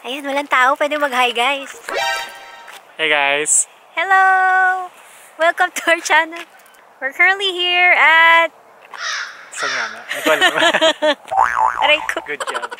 Ayun, walang tao. Pwede mag-hi, guys. Hey, guys. Hello! Welcome to our channel. We're currently here at... Saan nga na? Hindi ko alam. Aray ko. Good job.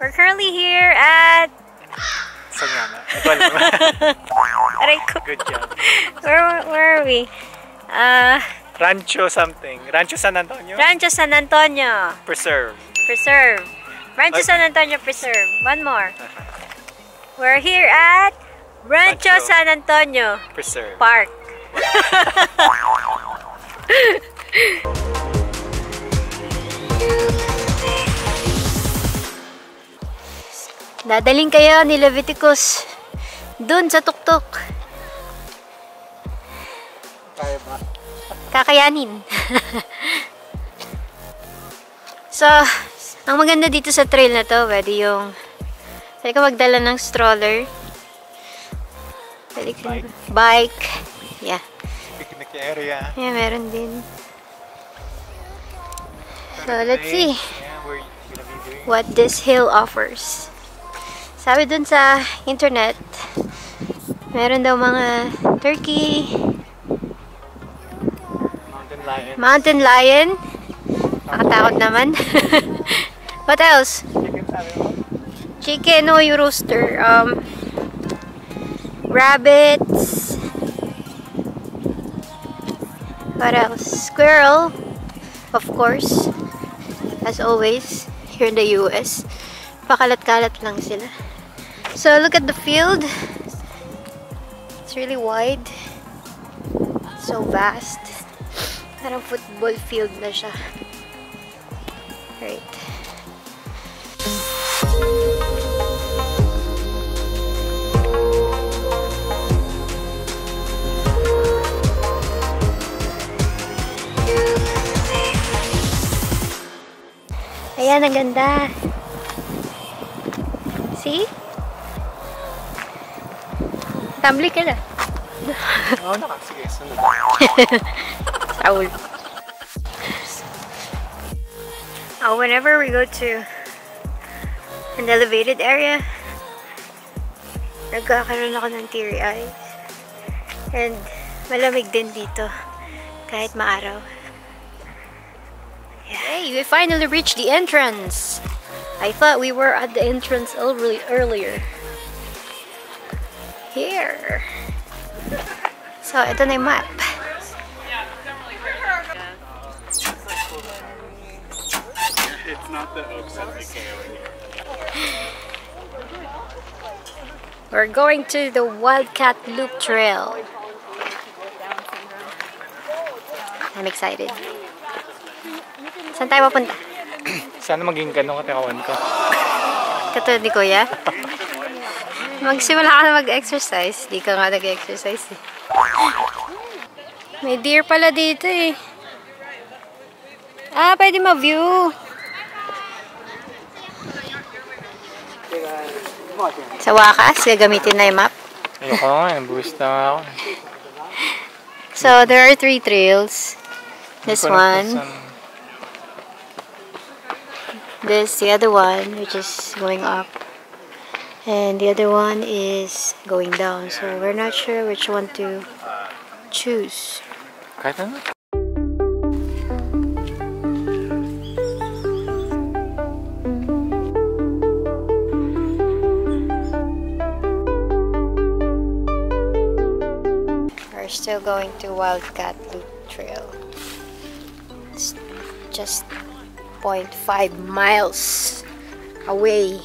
We're currently here at... Saan nga na? Hindi ko alam. Aray ko. Good job. Where are we? Rancho something. Rancho San Antonio? Rancho San Antonio. Preserve. Rancho San Antonio Preserve. One more. We're here at... Rancho San Antonio. Preserve. Park. Dadaling kayo ni Leviticus dun sa tuktok. Kaya ba? Kakayanin. So, ang maganda dito sa trail na to, pwede ka magdala ng stroller. Pwede ka bike. Yeah. Picnic area. Yeah, meron din. So, let's see what this hill offers. Sabi dun sa internet, meron daw mga turkey, mountain lion, nakatakot naman. What else? Chicken, oy rooster, rabbits, what else? Squirrel, of course, as always, here in the US, pakalat-kalat lang sila. So look at the field. It's really wide. It's so vast. Parang football field na siya. Right. Ayan, ang ganda. See? Tambli ka na. Oo, nakakasige. Sunod. Saul. Whenever we go to an elevated area, nagkakaroon ako ng teary eyes. And malamig din dito. Kahit maaraw. Hey, we finally reached the entrance! I thought we were at the entrance earlier. Here. So, ito na yung map. It's not the We're going to the Wildcat Loop Trail. I'm excited. Saan tayo mapunta? Sana maging ganun katekawan ko. Katulad ni Kuya? Magsimula ka na mag-exercise. Di ka nga nag-exercise eh. May deer pala dito eh. Ah, pwede ma-view. Sa wakas, gagamitin na yung map. Ayoko nga eh. Buwis na nga ako. So, there are 3 trails. This one. This, the other one, which is going up, and the other one is going down, so we're not sure which one to choose. We're still going to Wildcat Loop Trail. It's just 0.5 miles away.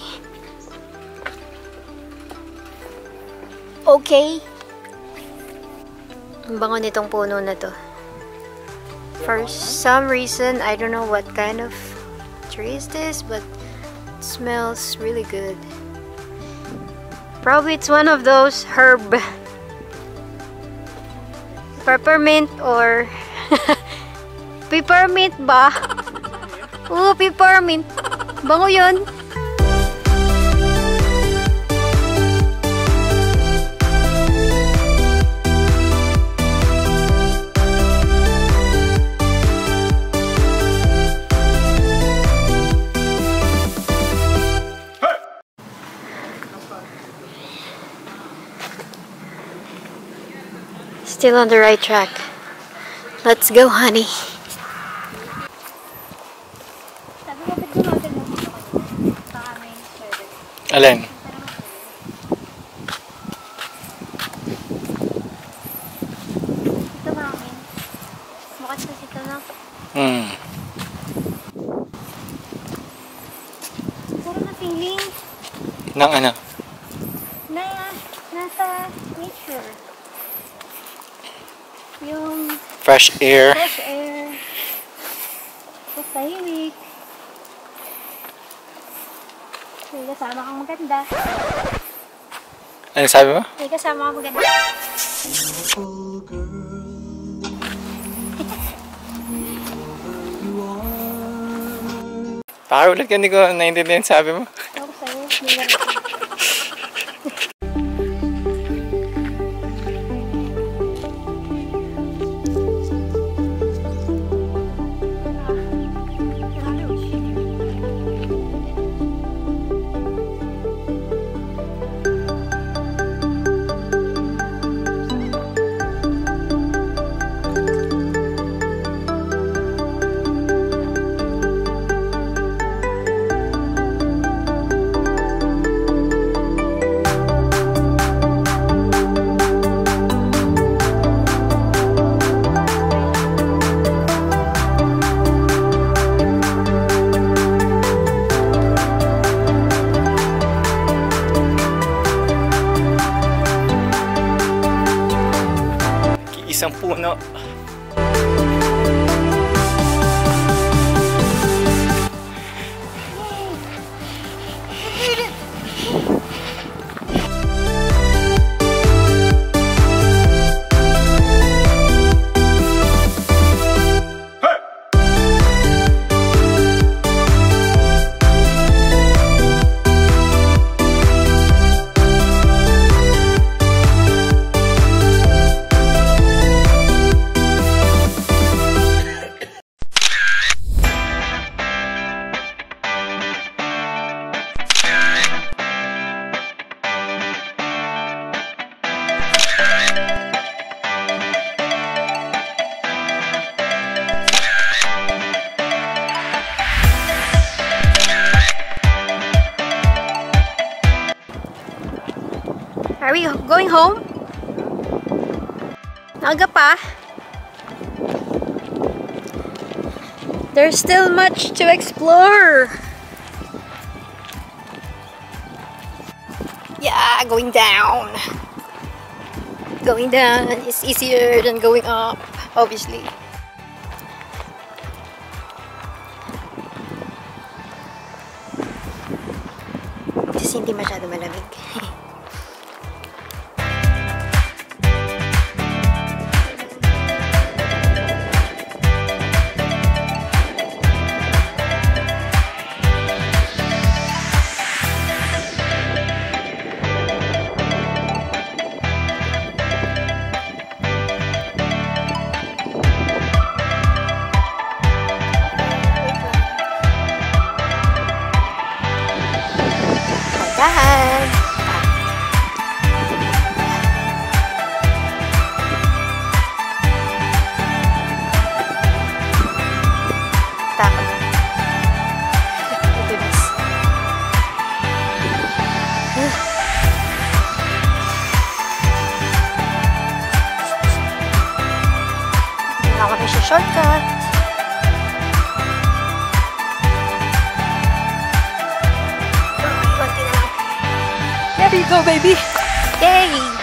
Okay. Ang bango nitong puno na to. For some reason, I don't know what kind of tree is this, but it smells really good. Probably it's one of those herb peppermint or peppermint ba? Oo, peppermint. Bango yun. Still on the right track. Let's go, honey. Alin? Puro na tingling. Nang ano? Nasa nature. Yung fresh air sa tahimik, may kasama kang maganda. Ano sabi mo? May kasama kang maganda. Parang ulit hindi ko naiintindihan sabi mo. Ako sa'yo, may ganda. Isang puno. Are we going home? Aga pa. There's still much to explore. Yeah, going down. Going down is easier than going up, obviously. Kasi hindi masyado malamig. Shortcut. There you go, baby. Yay!